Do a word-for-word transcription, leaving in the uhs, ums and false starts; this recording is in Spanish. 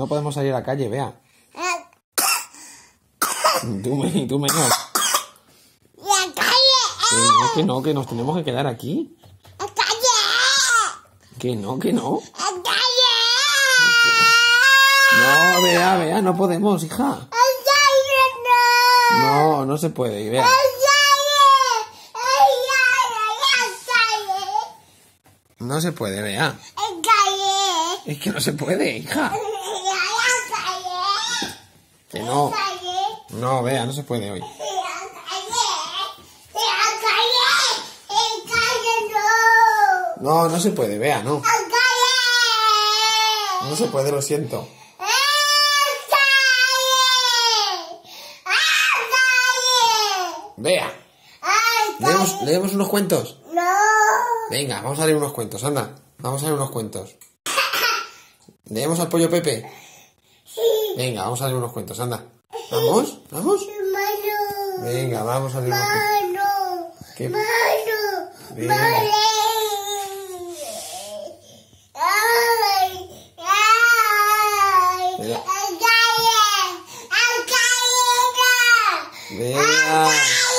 No podemos salir a la calle, Bea. Tú, me, tú menos. ¡La calle! No, que no, que nos tenemos que quedar aquí. ¡La calle! Que no, que no. ¡La calle! No, Bea, Bea, no podemos, hija. No, no se puede, Bea. No se puede, Bea. Es que no se puede, hija. Que no. No, Bea, no se puede hoy. No, no se puede, Bea, no. No se puede, lo siento. Bea. ¿Leemos, ¿Leemos unos cuentos? No. Venga, vamos a leer unos cuentos, anda. Vamos a leer unos cuentos. ¿Leemos al Pollo Pepe? Sí. Venga, vamos a leer unos cuentos, anda. ¿Vamos? ¿Vamos? Malo. Venga, vamos a leer unos cuentos. ¿Qué? Malo. Venga. Malo. Ay, ay. Venga. Venga.